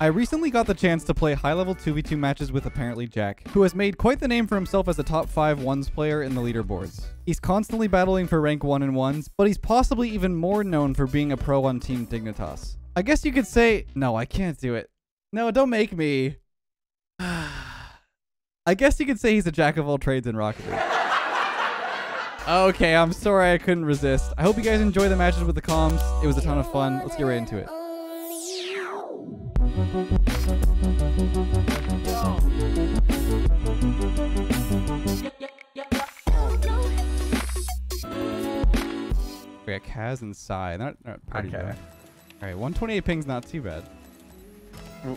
I recently got the chance to play high-level 2v2 matches with apparently Jack, who has made quite the name for himself as a top 5 ones player in the leaderboards. He's constantly battling for rank 1 and 1s, but he's possibly even more known for being a pro on Team Dignitas. I guess you could say, no, I can't do it. No, don't make me. I guess you could say he's a jack of all trades in Rocket League. Okay, I'm sorry I couldn't resist. I hope you guys enjoy the matches with the comms. It was a ton of fun. Let's get right into it. We got Kaz and Psy. They're not pretty bad. All right, 128 ping's not too bad.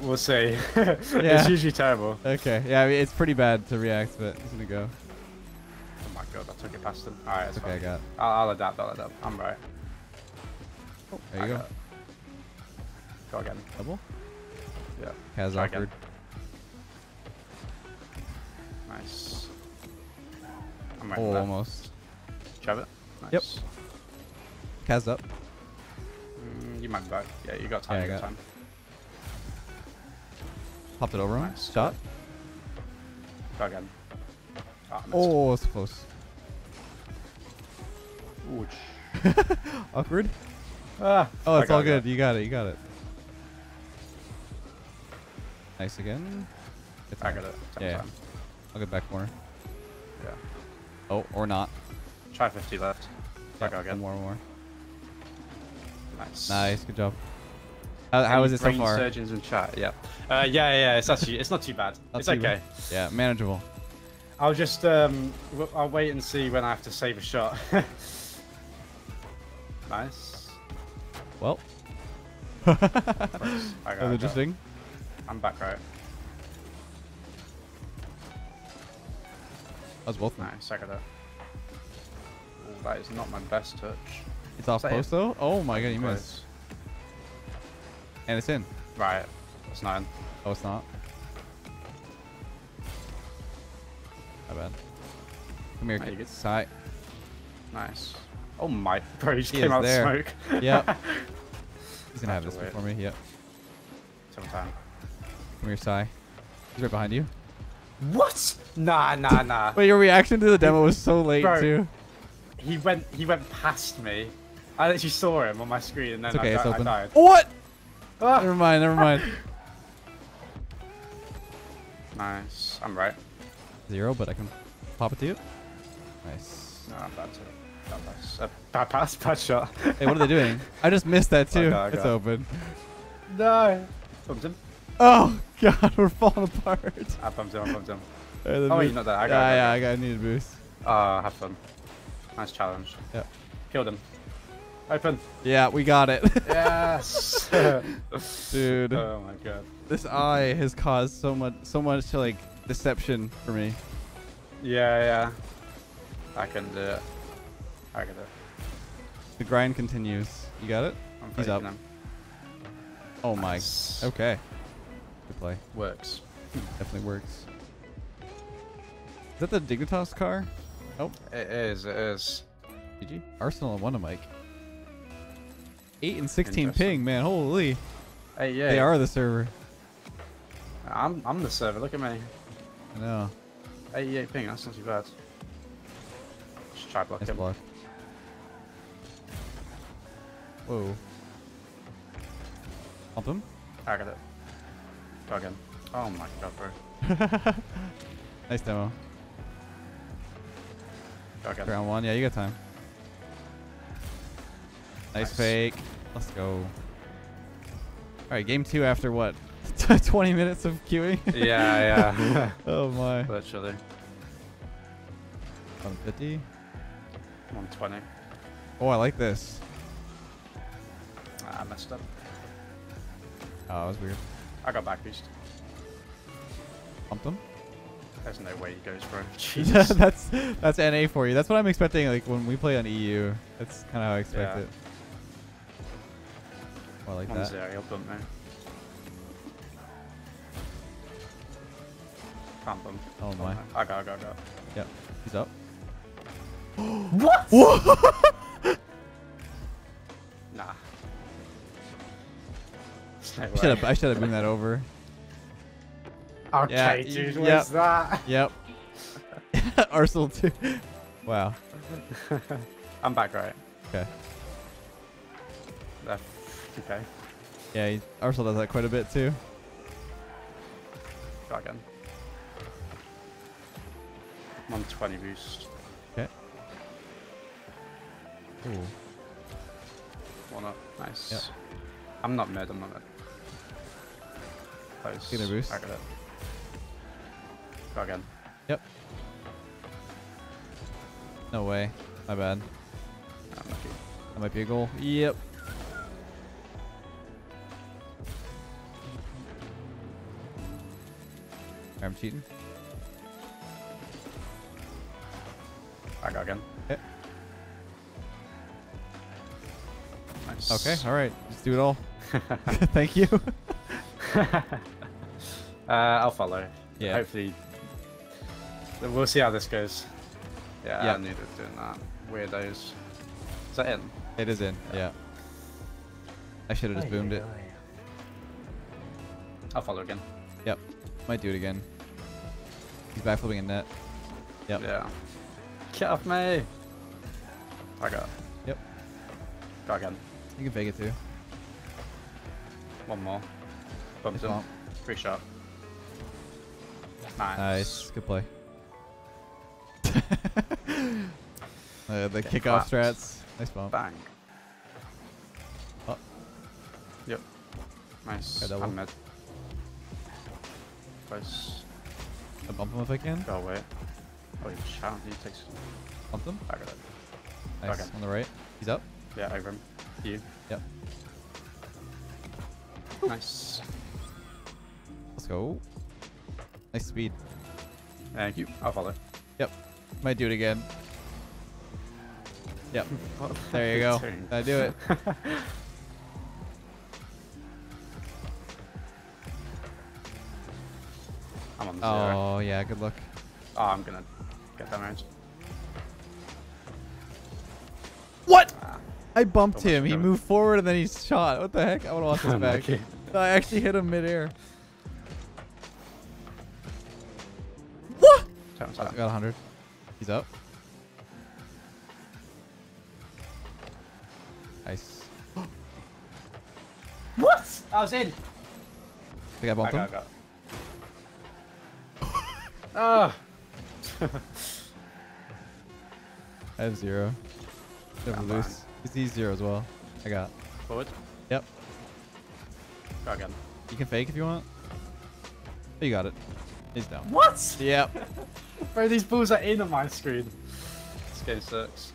We'll say. It's usually terrible. Okay, yeah, I mean, it's pretty bad to react, but it's gonna go. Oh my god, I took it past them. Alright, that's okay, fine. I got. I'll adapt, I'm right. Oh, there you go. Go again. Double? Yeah. Has awkward. Nice. I'm right. Oh, almost. Shove it. Nice. Yep. Kaz up. You might be back. Yeah, you got time. Yeah, you got time. Popped it over him. Nice. Shot. Go again. Oh, it's close. Ouch. Awkward. Ah, oh, it's all good. You got it. You got it. Nice again. I got it. Yeah. I'll get back corner. Yeah. Oh, or not. Try 50 left. Yep. Go again. One more. Nice. Nice. Good job. How is it so far? Surgeons in chat. Yeah. Yeah. It's actually not too bad. It's okay. Bad. Yeah, manageable. I'll just I'll wait and see when I have to save a shot. Nice. Well. That's interesting. I'm back right. That's both nice. I got it. Oh, that is not my best touch. It's off post though. Oh my god, you missed. And it's in. Right. It's not in. Oh, it's not. My bad. Come here, kid. Side. Nice. Oh my, bro, he just came out of smoke. Yep. He's gonna have this one for me. Yep. Sometime. Come here, Psy. He's right behind you. What? Nah. Wait, your reaction to the demo was so late, bro, too. He went past me. I actually saw him on my screen, and then it's okay, I died. What? Ah. Never mind. Nice. I'm right. 0, but I can pop it to you. Nice. No, bad shot. Hey, what are they doing? I just missed that too. It's open. No. Bumped him. Oh god, we're falling apart. I bumped him. Oh, you're not there. I need a boost. Have fun. Nice challenge. Yeah. Killed him. Open. Yeah, we got it. Yes. Dude. Oh my god. This eye has caused so much to like deception for me. Yeah. I can do it. The grind continues. You got it? He's up. Him. Oh nice. My. Okay. Good play. Works. Definitely works. Is that the Dignitas car? Oh. It is. GG. Arsenal and 1-a-mic. 8 and 16 ping, man. Holy. Hey, yeah. They are the server. I'm the server. Look at me. I know. 88 ping, that's not too bad. Just try block him. Block. Whoa. Pump him? I got it. Go again. Oh my god, bro. Nice demo. Go again. Round 1, yeah, you got time. Nice fake. Let's go. Alright, game 2 after what? 20 minutes of queuing. Yeah. Oh my. Literally. 150. 120. Oh, I like this. I messed up. Oh, that was weird. I got back boost. Pumped him. There's no way he goes for it. Jesus. that's NA for you. That's what I'm expecting. Like when we play on EU, that's kind of how I expect it. Oh, I like that. 1-0. He'll bump me. Oh my. I got. Yep. He's up. What? Nah. I should have been that over. Okay, yeah, dude, what's that? Yep. Arsenal 2. Wow. I'm back, right? Okay. Left. Okay. Yeah, Arsenal does that quite a bit too. Shotgun. I'm on 20 boost. Okay. Ooh. One up. Nice. Yep. I'm not mid. I'm not mid. Close. Get a boost. Back at it. Go again. Yep. No way. My bad. That might be a goal. Yep. I'm cheating. I go again. Yep. Nice. Okay. All right. Let's do it all. Thank you. I'll follow. Yeah. Hopefully. We'll see how this goes. Yeah, yep. I knew they were doing that. Weirdos. Is that in? It is in, yeah. I should have just boomed it. I'll follow again. Yep. Might do it again. He's backflipping in net. Yep. Yeah. Get off me! I got it. Yep. Go again. You can fake it too. One more. Bumps him. Free shot. Nice. Nice. Good play. The kickoff strats. Nice bump. Bang. Oh. Yep. Nice. I'm mid. Close. I bump him if I can. Oh, wait. Oh, you shot. He takes. Bump him? Back at it. Nice. Okay. On the right. He's up. Yeah, over him. You. Yep. Ooh. Nice. Let's go. Nice speed. Thank you. I'll follow. Yep. Might do it again. Yep. There you go. I do it. I'm on the zero. Oh, yeah. Good luck. Oh, I'm going to get that range. What? I bumped him. He moved forward and then he shot. What the heck? I want to watch this back. No, I actually hit him midair. What? I got 100. He's up. Nice. What? I was in. Think I bumped him? Ah. I have zero. Never loose. He's zero as well. I got. Forward? Yep. Go again. You can fake if you want. But you got it. He's down. What? Yep. Bro, these balls are in on my screen. This game sucks.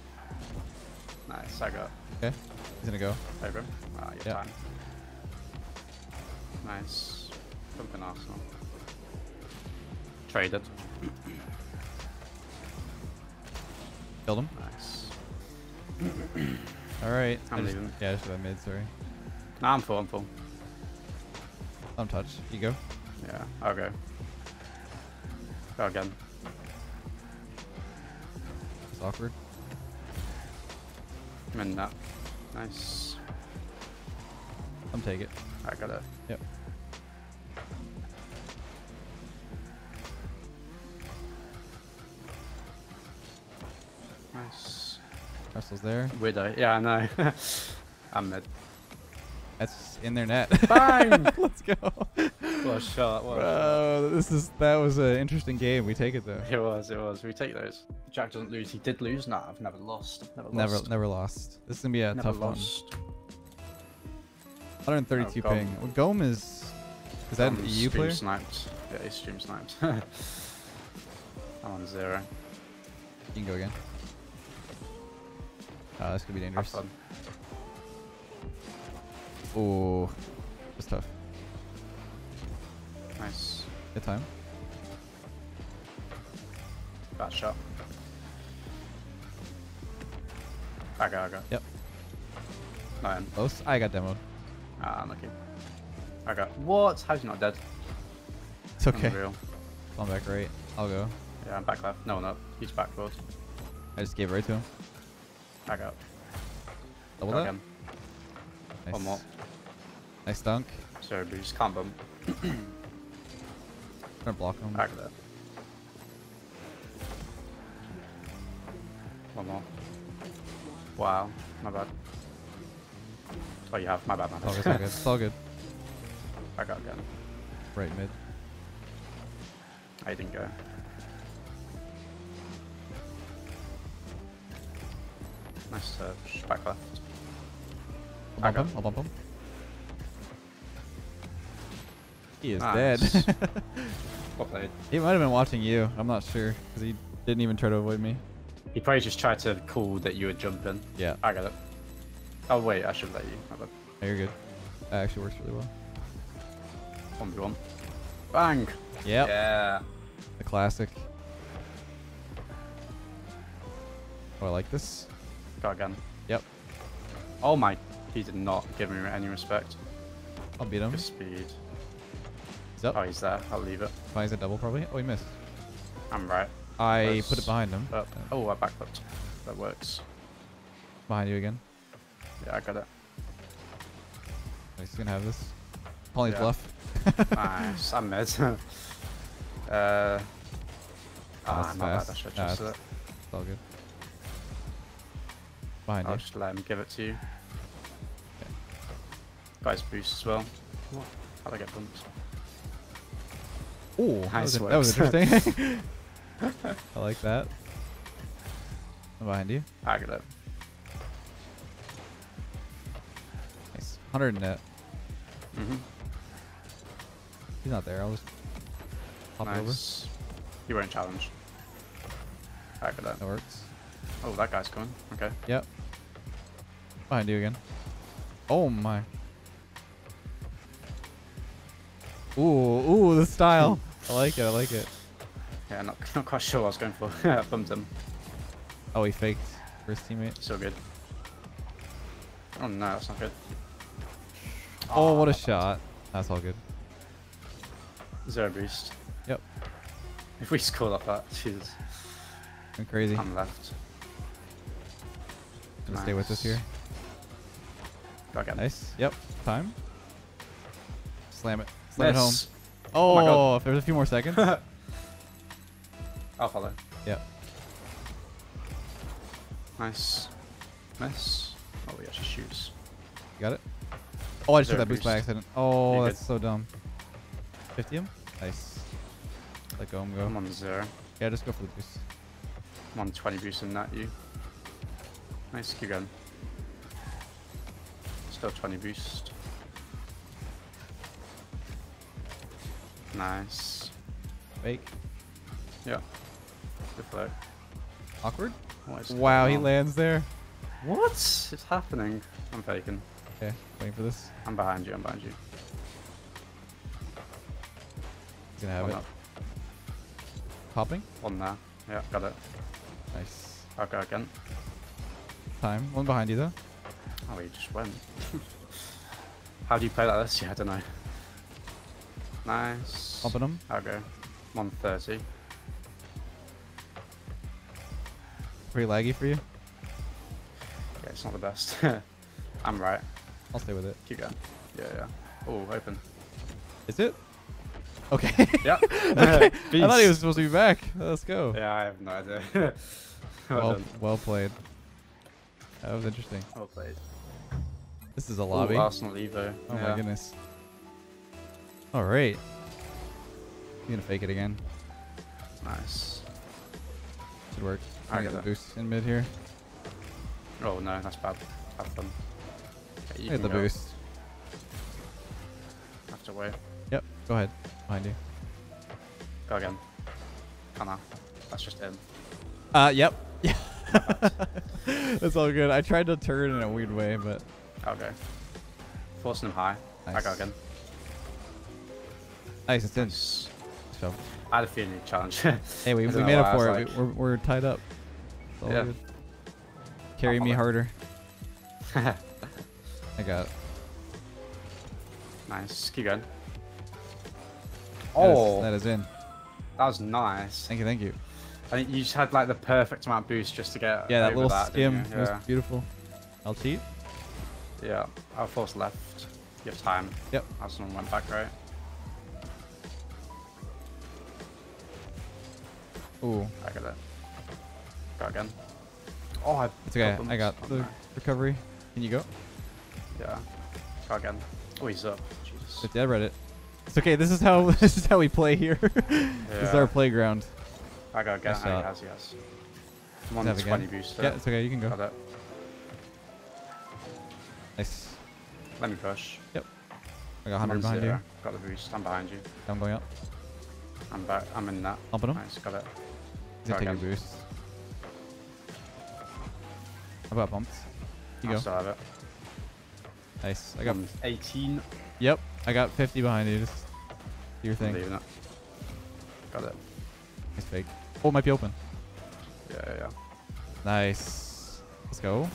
Nice, I got. Okay. He's gonna go. Over him. Ah, you time. Nice. Pumping Arsenal. Traded. Killed him. Nice. Alright. I'm leaving. Yeah, I should have mid, sorry. Nah, I'm full, I'm full. I'm touched. You go. Yeah, I'll go. Go again. It's awkward. I'm in that. Nice. I'm take it. I got it. Yep. Nice. Russell's there. Widow. Yeah, I know. I'm mid. That's in their net. Bang! Let's go. What a shot. What a shot. That was an interesting game. We take it though. It was. It was. We take those. Jack doesn't lose. He did lose. Nah, I've never lost. Never lost. This is gonna be a tough one. 132 ping. Well, Gome is that an EU player? Sniped. Yeah, he stream sniped. I'm on zero. You can go again. This could be dangerous. Have fun. Oh, that's tough. Nice. Good time. Bad shot. I got. Yep. Nine. Close. I got demoed. Ah, I'm lucky. I got. What? How's he not dead? It's okay. Unreal. I'm back right. I'll go. Yeah, I'm back left. No one up. He's back forward. I just gave it right to him. I got. Double down. Nice. One more. Nice dunk. sorry, but just combo him. Gonna block him. Back that. One more. Wow, my bad. Oh, you have. My bad, man. Oh, it's all good. It's all good. Back out again. Right mid. I didn't go. Nice search. Back left. I'll bump him. I'll bump him. He is dead. Well played. He might have been watching you. I'm not sure. Because he didn't even try to avoid me. He probably just tried to call that you were jumping. Yeah. I got it. Oh, wait. I should let you. Oh, you're good. That actually works really well. 1v1. Bang! Yep. Yeah. The classic. Oh, I like this. Go again. Yep. Oh my. He did not give me any respect. I'll beat him. Good speed. He's up. Oh, he's there. I'll leave it. Why is it double probably? Oh, he missed. I'm right. I put it behind him. Up. Oh, I backflipped. That works. Behind you again. Yeah, I got it. He's gonna have this. Polly's bluff. Nice. I'm mid. Ah, my bad. I should have trusted it. It's all good. Behind you. I'll just let him give it to you. Guys boost as well. What? How'd I get bumped? Oh, nice that was interesting. I like that. I'm behind you. I got it. Nice. 100 net. Mm-hmm. He's not there. I'll just hop over. You weren't challenged. I got that. That works. Oh, that guy's coming. Okay. Yep. Behind you again. Oh my. Ooh, the style. I like it, I like it. Yeah, not quite sure what I was going for. I bumped him. Oh, he faked for his teammate. So good. Oh no, that's not good. Oh, what a shot. That's all good. Zero boost. Yep. If we score like that, Jesus. I'm crazy. I'm left. Gonna stay with us here. Go again. Nice. Yep. Time. Slam it. Slam yes. It home. Oh, my God. If there's a few more seconds. I'll follow. Yep. Nice. Nice. Oh, yeah, she shoots. You got it? Oh, I just took that boost by accident. Oh, you're that's good. So dumb. 50 him? Nice. Let go and go. I'm on zero. Yeah, just go for the boost. I'm on 20 boost and not you. Nice, keep going. Still 20 boost. Nice. Fake. Yeah. Good flag. Awkward? Wow, he lands there. What? It's happening. I'm faking. Okay, waiting for this. I'm behind you, I'm behind you. He's gonna have it. Popping? One there. Yeah, got it. Nice. I'll go again. Time. One behind you though. Oh, he just went. How do you play like this? Yeah, I don't know. Nice. Bumping him. I'll go. 130. Pretty laggy for you? Yeah, it's not the best. I'm right. I'll stay with it. Keep going. Yeah, yeah. Oh, open. Is it? Okay. Yeah. Okay. I thought he was supposed to be back. Let's go. Yeah, I have no idea. well played. That was interesting. Well played. This is a lobby. Ooh, Arsenal Evo. Oh yeah. My goodness. Alright. He's gonna fake it again. Nice. Should work. I got the boost in mid here. Oh no, that's bad. Have fun. Okay, I got the boost. Have to wait. Yep, go ahead. Behind you. Go again. Oh no. That's just him. Yep. Yeah. That's all good. I tried to turn in a weird way, but. Okay. Forcing him high. Nice. I go again. Nice, it's in. So. I had a feeling you'd challenge. Hey, we made up for it. Like... We're tied up. Yeah. Good. Carry me harder. I got it. Nice. Keep going. Oh. That is in. That was nice. Thank you, thank you. I think you just had like the perfect amount of boost just to get yeah, that little skim. It was beautiful. I'll cheat. Yeah, I'll force left. You have time. Yep. Arsenal went back, right? Ooh. I got it. Go again. Oh, I... It's okay. I got the recovery. Can you go? Yeah. Go again. Oh, he's up. Jesus. I read it. It's okay. This is how we play here. Yeah. This is our playground. I got again. Yes. I'm on the 20 boost. Yeah, it's okay. You can go. Got it. Nice. Let me push. Yep. I got 100 behind you. Got the boost. I'm behind you. I'm going up. I'm back. I'm in that. Bumping him. Nice. Got it. He's taking a boost. How about bumps? You go. I still have it. Nice. I got 18. Yep. I got 50 behind you. Just do your thing. Leaving it. Got it. Nice fake. Oh, it might be open. Yeah. Nice. Let's go.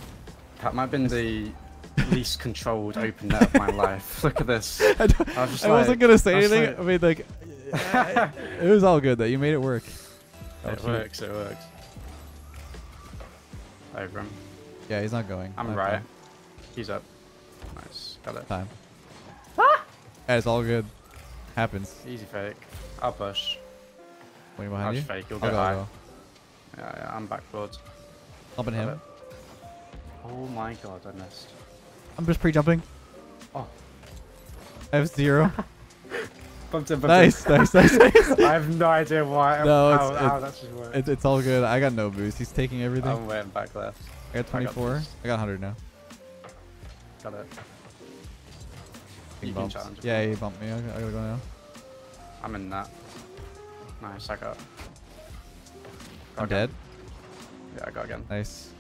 That might have been the least controlled open net of my life. Look at this. I wasn't going to say anything. Like, I mean, like, it was all good though. You made it work. It works. Over him. Yeah, he's not going. I'm right. He's up. Nice. Got it. Time. Ah! Yeah, it's all good. Happens. Easy fake. I'll push. Wait behind you? Fake. You'll go high. Go. Yeah, I'm backboard. Bumping him. It. Oh my god, I missed. I'm just pre-jumping. Oh. I have 0. Nice. I have no idea why. No, that's just working. It's all good. I got no boost. He's taking everything. I'm waiting back left. I got 24. I got 100 now. Got it. Yeah, he bumped me. I gotta go now. I'm in that. Nice, I got. I'm dead. Yeah, I got again. Nice.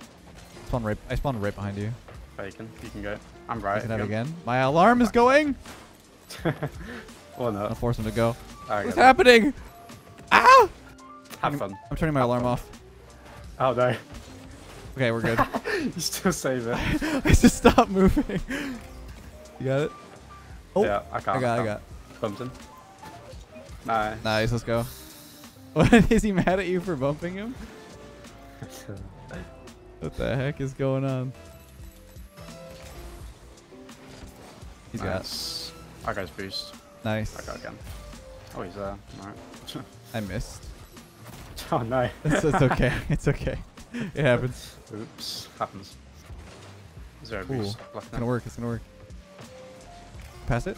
I spawned right behind you. Bacon, you can go. I'm right. I can have again. My alarm is going. Oh no. I'll force him to go. What's happening? Ah! Have fun. I'm turning my alarm off. Oh no. Okay, we're good. You still save it. I just stopped moving. You got it? Oh. Yeah, I got. Bumped him. Nice. Nice, let's go. What, is he mad at you for bumping him? What the heck is going on? He's got. I got his boost. Nice. I got again. Oh, he's there. Alright. I missed. Oh no. It's okay. It's okay. It happens. Oops. Happens. Is there a boost? It's gonna work. It's gonna work. Pass it.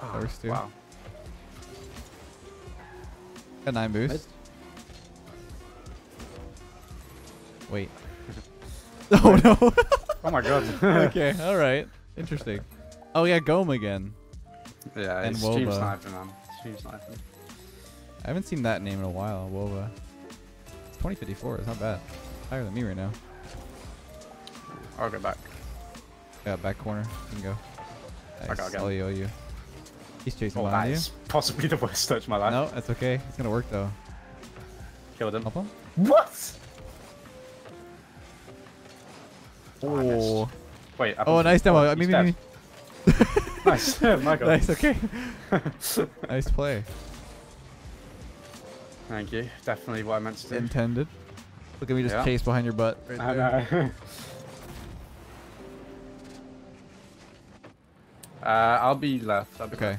Oh, that works too. Wow. Got 9 boost. Wait. Oh no. Oh my god. Okay. All right. Interesting. Oh yeah, Gome again. Yeah, and Woba. Team sniping, man. Team sniping. I haven't seen that name in a while, Woba. It's 2054. It's not bad. Higher than me right now. I'll go back. Yeah, back corner. You can go. Nice. I got you. He's chasing behind you. Possibly the worst touch of my life. No, that's okay. It's gonna work though. Killed him. What? Oh. I wait. Oh, nice demo. I mean. Nice. My god. Nice, okay. Nice play. Thank you. Definitely what I meant to do. Intended. Look at me just chase behind your butt right there. I'll be left. Okay.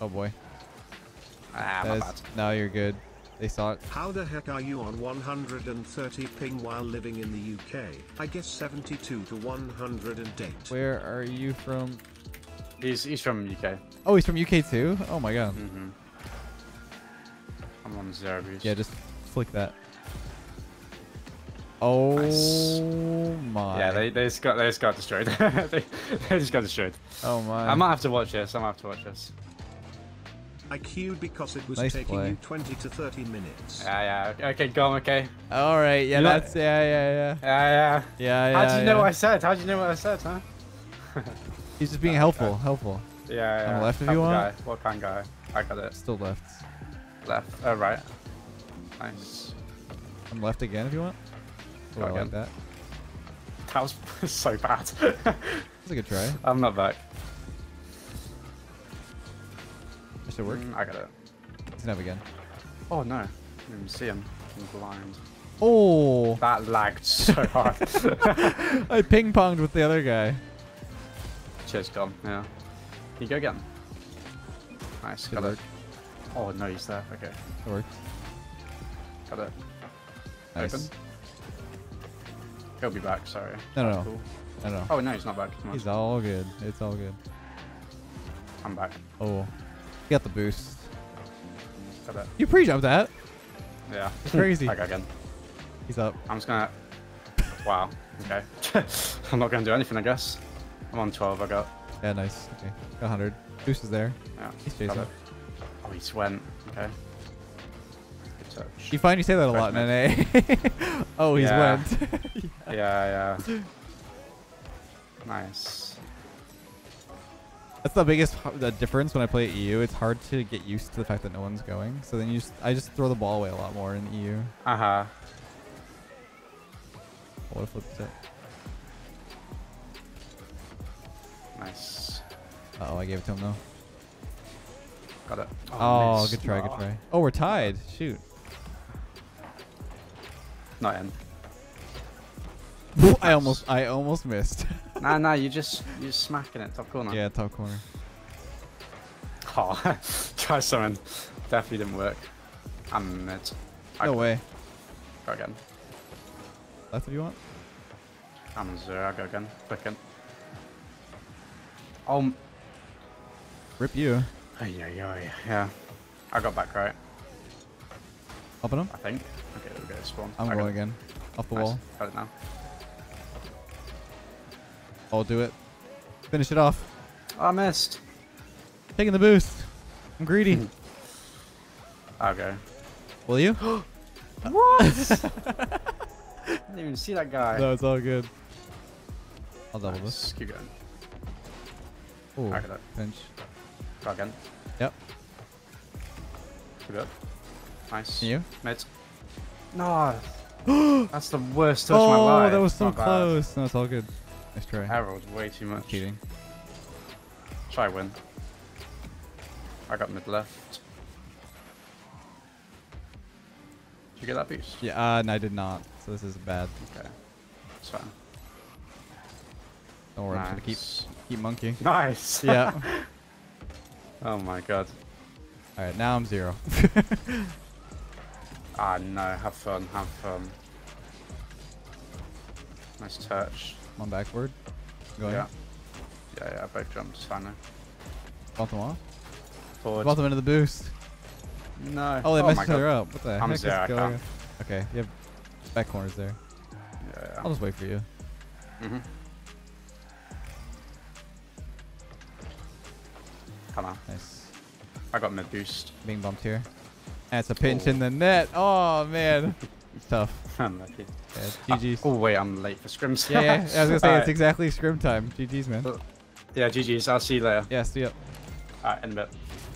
Oh boy. Ah, my bad. No, you're good. They saw it. How the heck are you on 130 ping while living in the UK? I guess 72 to 108. Where are you from? He's from UK. Oh, he's from UK too? Oh my god. Mm-hmm. I'm on 0 boost. Yeah, just flick that. Oh my. Yeah, they just got destroyed. they just got destroyed. Oh my. I might have to watch this. I queued because it was nice taking you 20 to 30 minutes. Yeah. Okay, go on, okay. All right, yeah, that's... Yeah. How do you know what I said? How do you know what I said, huh? He's just being helpful. Yeah. On the left if you want. What kind guy? I got it. Still left. Left. Oh, right. Nice. I'm left again if you want. Go again. Like that. That was so bad. That's a good try. I'm not back. Should work. I got it. He's gonna have again. Oh no. I didn't even see him. I'm blind. Oh! That lagged so hard. I ping-ponged with the other guy. Cheers, Dom. Yeah. Can you go again? Nice. Got it. Oh, no, he's there. Okay. It worked. Got it. Nice. Open. He'll be back, sorry. No, no, cool. No, no. Oh, no, he's not back. He's all good. It's all good. I'm back. Oh. You got the boost. Got it. You pre-jumped that. Yeah. Crazy. Back again. He's up. I'm just gonna... Wow. Okay. I'm not gonna do anything, I guess. I'm on 12, I got... Yeah, nice. Okay. Got 100. Boost is there. Yeah. He's chasing up. Oh, he's went. Okay. You find you say that a lot in NA. Oh, he's went. yeah. Nice. That's the biggest difference when I play EU. It's hard to get used to the fact that no one's going. So then you just, I just throw the ball away a lot more in EU. Uh huh. What a flip set. Nice. Uh oh, I gave it to him though. Got it. Oh, nice. Good try, good try. Oh, we're tied. Shoot. Not in. I almost missed. Nah, you're just smacking it top corner. Yeah, top corner. Oh, try something. Definitely didn't work. I'm mid. No way. Go again. Left if you want. I'm zero. I'll go again. Clicking. Rip you. Yeah. I got back right. Hopping him? I think. Okay, there we go. Spawn. I'm going again. Off the wall. Got it now. I'll do it. Finish it off. Oh, I missed. Taking the boost. I'm greedy. Okay. Will you? What? I didn't even see that guy. No, it's all good. I'll double this. Keep going. Oh, I got it. Pinch. Go again. Yep. Keep it up. Nice. And you? Mid. No. That's the worst touch of my life. Oh, that was so close. No, it's all good. Nice try. Harold's way too much. Cheating. Try win. I got mid left. Did you get that boost? Yeah, no, I did not. So this is bad. Okay. It's fine. Don't worry, nice. I'm just gonna keep monkey. Nice! Yeah. Oh my god. Alright, now I'm zero. No, have fun, have fun. Nice touch. Come on backward. Go ahead. Yeah, both jumps, fine now. Bottom off? Forward. Bottom into the boost. No. Oh, they messed her up. What the heck? Zero, okay, you have back corners there. Yeah. I'll just wait for you. Mm-hmm. Nice. I got mid boost. Being bumped here. And it's a pinch in the net. Oh man. It's tough. I'm lucky. Yeah, GG's. Oh wait, I'm late for scrims. Yeah, I was gonna say it's exactly scrim time. GG's, man. Yeah, GG's. I'll see you later. Yeah, see ya. Alright, end of it.